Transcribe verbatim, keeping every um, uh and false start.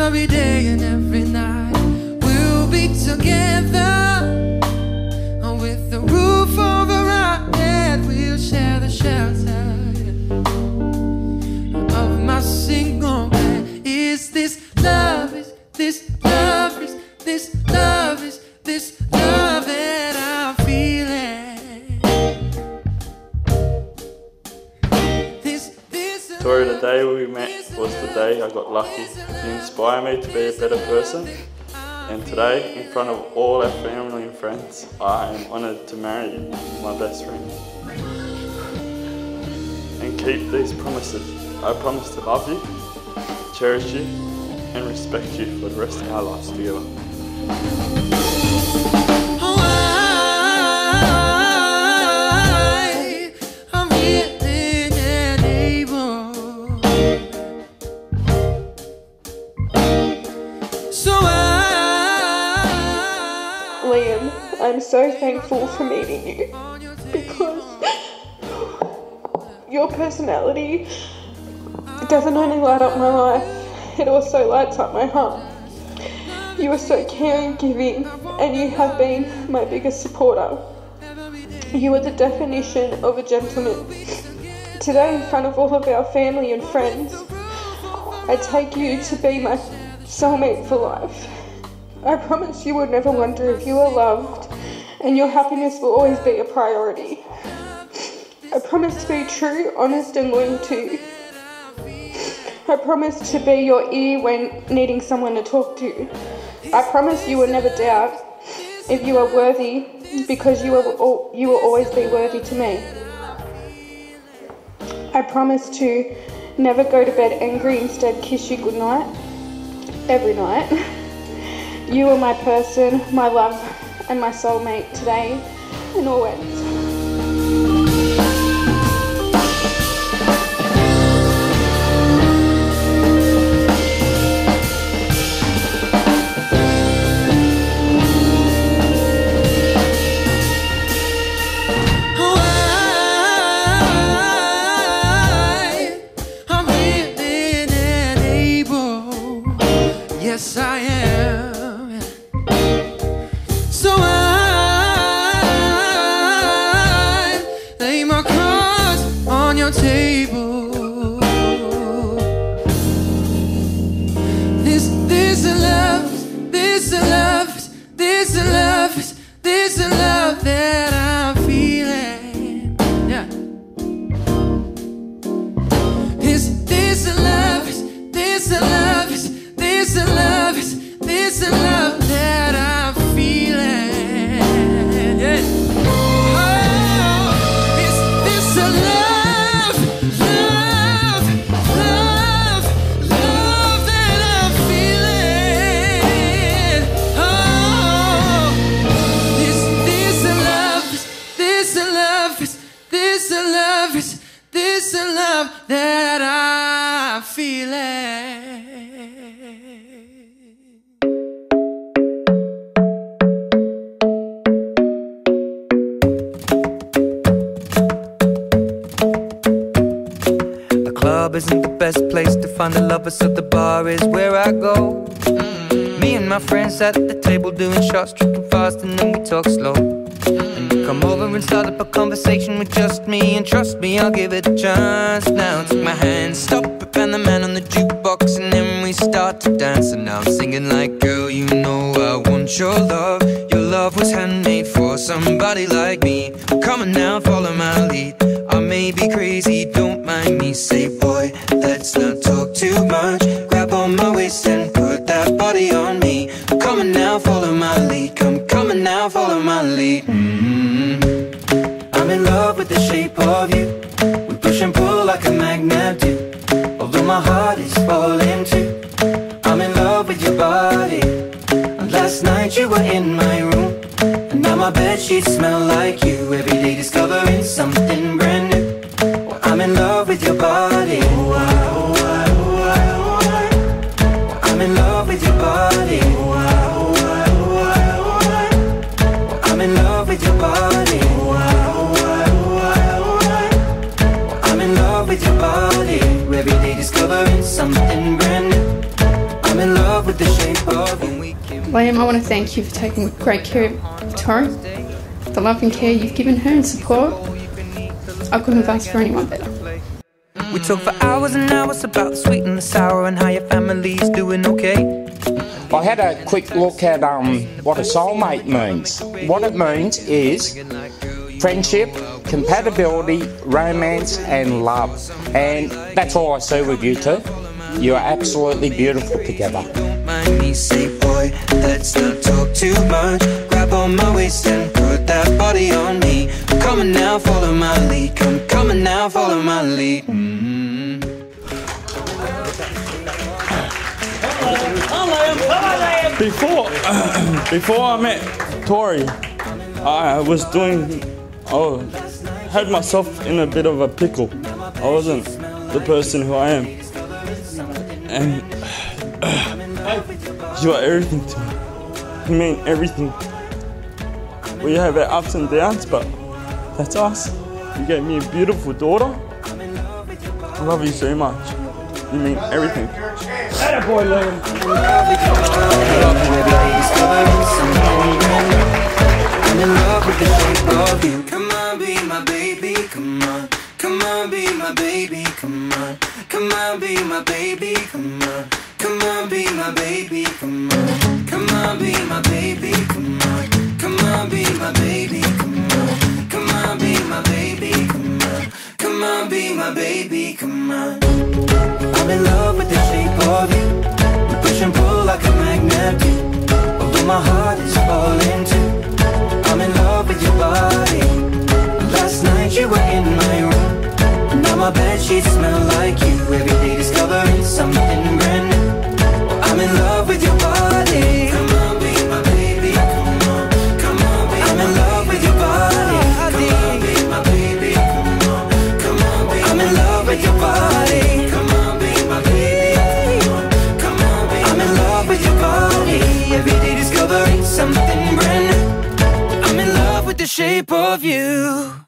every day and every night. We'll be together with the roof over our head. We'll share the shelter of my single bed. Is this love? Is this love? Is this love? Is this love that I'm feeling? This, this Tori, the day we met was the day I got lucky. You inspire me to be a better person, and today, in front of all our family and friends, I am honoured to marry you, my best friend, and keep these promises. I promise to love you, cherish you, and respect you for the rest of our lives together. Liam, I'm so thankful for meeting you, because your personality doesn't only light up my life, it also lights up my heart. You are so caring, giving, and you have been my biggest supporter. You are the definition of a gentleman. Today, in front of all of our family and friends, I take you to be my soulmate for life. I promise you will never wonder if you are loved, and your happiness will always be a priority. I promise to be true, honest and loyal to you. I promise to be your ear when needing someone to talk to. I promise you will never doubt if you are worthy, because you will, you will always be worthy to me. I promise to never go to bed angry, instead kiss you goodnight, every night. You are my person, my love, and my soulmate today and always. Why I'm willing and able, yes I am. Your table. This, this love, this love, this love, this love that I'm feeling. Yeah. This, this love, this love, this love, this love that I'm feeling. Yeah. Oh, this, this love. This love is, this love that I'm feeling. The club isn't the best place to find a lover, so the bar is where I go. Mm-hmm. Me and my friends at the table doing shots, tripping fast, and then we talk slow. Come over and start up a conversation with just me, and trust me, I'll give it a chance. Now take my hand, stop it, and the man on the jukebox, and then we start to dance. And now I'm singing like, girl, you know I want your love. Your love was handmade for somebody like me. Come on now, follow my lead. I may be crazy, don't mind me. Say, boy, let's not talk too much. Grab on my waist and put that body on me. Come on now, follow my lead. Come, come on now, follow my lead. I'm in love with the shape of you. We push and pull like a magnet do. Although my heart is falling too, I'm in love with your body. And last night you were in my room, and now my bedsheets smell like you. Every day discovering something brand new. Well, I'm in love with your body. Oh, I, oh, I, oh, I, oh, I. Well, I'm in love with your body. Oh, I, oh, I, oh, I, oh, I. Well, I'm in love with your body. Oh, I, with your body, every day discovering something brand new. I'm in love. Liam, I want to thank you for taking great care of Tori, the love and care you've given her and support. I couldn't have asked for anyone better. We talk for hours and hours about the sweet and the sour and how your family's doing okay. I had a quick look at um, what a soulmate means. What it means is friendship, compatibility, romance and love. And that's all I see with you two. You are absolutely beautiful together. Don't mind me, say boy, let's not talk too much. Grab on my waist and put that body on me. I'm coming now, follow my lead. Come coming now, follow my lead. Mm-hmm. Before, before I met Tori, I was doing, oh, had myself in a bit of a pickle. I wasn't the person who I am. And uh, you are everything to me. You mean everything. We have our ups and downs, but that's us. You gave me a beautiful daughter. I love you so much. You mean everything. That boy, Liam. Come on, be my baby. Come on. Come on, be my baby, come on. Come on, be my baby, come on. Come on, be my baby, come on. Come on, be my baby, come on. Come on, be my baby, come on. Come on, be my baby, come on. Come on, be my baby, come on. I'm in love with the shape of you. We push and pull like a magnet do. Although my heart is falling too. I'm in love with your body. Last night you were in my room. My bed sheets smell like you. Every day discovering something brand new. I'm in love with your body. Come on, be my baby. Come on, come on, be I'm in love with your body. Come on, be my baby. Come on, come on, be I'm in love with your body. Come on, be my baby. Come on, be I'm in love with your body. Every day discovering something brand new. I'm in love with the shape of you.